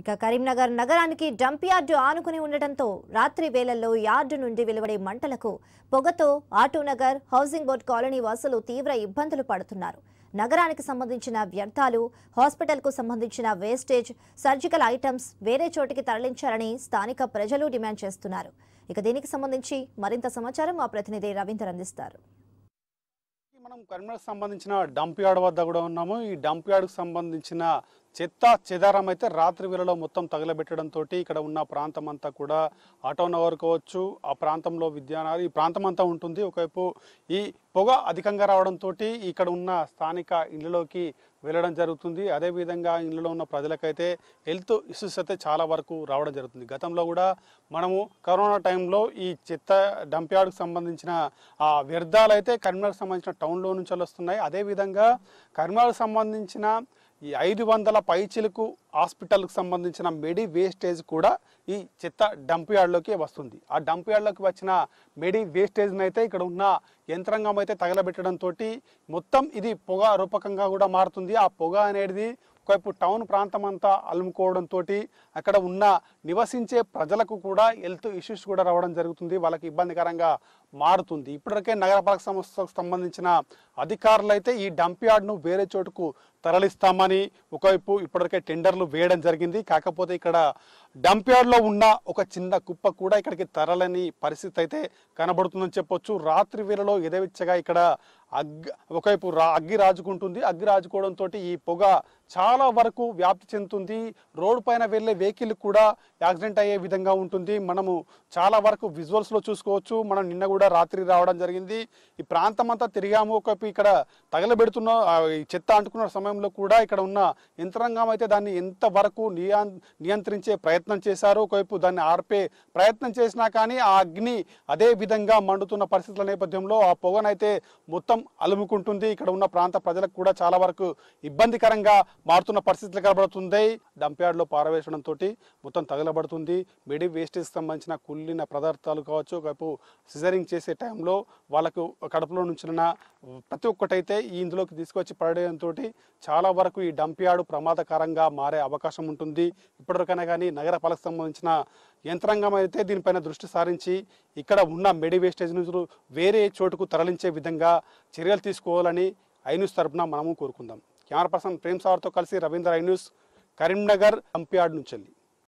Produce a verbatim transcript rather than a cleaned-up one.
ఇక కరీంనగర్ నగరానికి dump yard ఆనుకొని ఉండటంతో రాత్రి వేళల్లో యార్డ్ నుండి వెలువడే మంటలకు పొగతో ఆటోనగర్ హౌసింగ్ బోర్డ్ కాలనీ వాసులు తీవ్ర ఇబ్బందులు పడుతున్నారు। నగరానికి సంబంధించిన వ్యర్థాలు, హాస్పిటల్కు సంబంధించిన వేస్టేజ్, సర్జికల్ ఐటమ్స్ వేరే చోటికి తరలించాలని స్థానిక ప్రజలు డిమాండ్ చేస్తున్నారు। ఇక దీనికి సంబంధించి మరింత సమాచారం మా ప్రతినిధి రవీంద్ర అందిస్తారు। మనం కరీంనగర్ సంబంధించిన డంప్ యార్డ్ వద్ద కూడా ఉన్నాము। ఈ డంప్ యార్డ్కు సంబంధించిన చెత్త చెదారం అయితే రాత్రి వేళలో మొత్తం తగలబెట్టడంతో ఇక్కడ ఉన్న ప్రాంతం అంతా కూడా ఆటోనగర్ కావచ్చు, ఆ ప్రాంతంలో విద్యానగర్, ఈ ప్రాంతం అంతా ఉంటుంది। ఒకవైపు ఈ పొగ అధికంగా రావడంతో ఇక్కడ ఉన్న స్థానిక ఇళ్లలోకి వెళ్ళడం జరుగుతుంది। అదేవిధంగా ఇళ్లలో ఉన్న ప్రజలకైతే హెల్త్ ఇష్యూస్ అయితే చాలా వరకు రావడం జరుగుతుంది। గతంలో కూడా మనము కరోనా టైంలో ఈ చెత్త డంప్ యార్డ్కు సంబంధించిన ఆ వ్యర్థాలు అయితే కరీంనగర్కు సంబంధించిన టౌన్లో నుంచి వస్తున్నాయి। అదేవిధంగా కరీంనగర్కు సంబంధించిన ఈ ఐదు వందల పైచీలకు హాస్పిటల్కు సంబంధించిన మెడి వేస్టేజ్ కూడా ఈ చెత్త డంప్ యార్డ్లోకి వస్తుంది। ఆ డంప్ యార్డ్లోకి వచ్చిన మెడి వేస్టేజ్ని అయితే ఇక్కడ ఉన్న యంత్రాంగం అయితే తగలబెట్టడంతో మొత్తం ఇది పొగ రూపకంగా కూడా మారుతుంది। ఆ పొగ అనేది ఒకవైపు టౌన్ ప్రాంతం అంతా అలుముకోవడంతో అక్కడ ఉన్న నివసించే ప్రజలకు కూడా హెల్త్ ఇష్యూస్ కూడా రావడం జరుగుతుంది, వాళ్ళకి ఇబ్బందికరంగా మారుతుంది। ఇప్పటికే నగరపాలక సంస్థకు సంబంధించిన అధికారులు అయితే ఈ డంప్ యార్డ్ను వేరే చోటుకు తరలిస్తామని ఒకవైపు ఇప్పటికే టెండర్లు వేయడం జరిగింది। కాకపోతే ఇక్కడ డంప్ యార్డ్లో ఉన్న ఒక చిన్న కుప్ప కూడా ఇక్కడికి తరలని పరిస్థితి అయితే కనబడుతుందని చెప్పొచ్చు। రాత్రి వేళలో ఎదవిచ్చగా ఇక్కడ అగ్ ఒకవైపు రా అగ్గి రాజుకుంటుంది। అగ్గి రాజుకోవడంతో ఈ పొగ చాలా వరకు వ్యాప్తి చెందుతుంది। రోడ్డు పైన వెళ్ళే వెహికల్ కూడా యాక్సిడెంట్ అయ్యే విధంగా ఉంటుంది। మనము చాలా వరకు విజువల్స్లో చూసుకోవచ్చు। మనం నిన్న కూడా రాత్రి రావడం జరిగింది, ఈ ప్రాంతం అంతా తిరిగాము। ఒకవైపు ఇక్కడ తగలబెడుతున్న చెత్త అంటుకున్న సమయంలో కూడా ఇక్కడ ఉన్న యంత్రాంగం అయితే దాన్ని ఎంత వరకు నియా నియంత్రించే ప్రయత్నం చేశారు, ఒకవైపు దాన్ని ఆర్పే ప్రయత్నం చేసినా కానీ ఆ అగ్ని అదే విధంగా మండుతున్న పరిస్థితుల నేపథ్యంలో ఆ పొగనైతే మొత్తం అలుముకుంటుంది। ఇక్కడ ఉన్న ప్రాంత ప్రజలకు కూడా చాలా వరకు ఇబ్బందికరంగా మారుతున్న పరిస్థితులు కనబడుతుంది। డంప్ యార్డ్లో పారవేసడంతో మొత్తం తగలబడుతుంది। మెడి వేస్టేజ్కి సంబంధించిన కుళ్ళిన పదార్థాలు కావచ్చు, ఒకవైపు సిజరింగ్ చేసే టైంలో వాళ్ళకు కడుపులో నుంచిన ప్రతి ఒక్కటైతే ఈ ఇందులోకి తీసుకొచ్చి పడడంతో చాలా వరకు ఈ డంప్ యార్డ్ ప్రమాదకరంగా మారే అవకాశం ఉంటుంది। ఇప్పటివరకైనా కానీ నగరపాలక సంబంధించిన యంత్రాంగం అయితే దీనిపైన దృష్టి సారించి ఇక్కడ ఉన్న మెడి వేస్టేజ్ నుంచి వేరే చోటుకు తరలించే విధంగా చర్యలు తీసుకోవాలని ఐన్యూస్ తరఫున మనము కోరుకుందాం। కెమెరా పర్సన్ ప్రేమ్ సావర్తో కలిసి Ravindra, iNews, Karimnagar dump yard నుంచి వెళ్ళి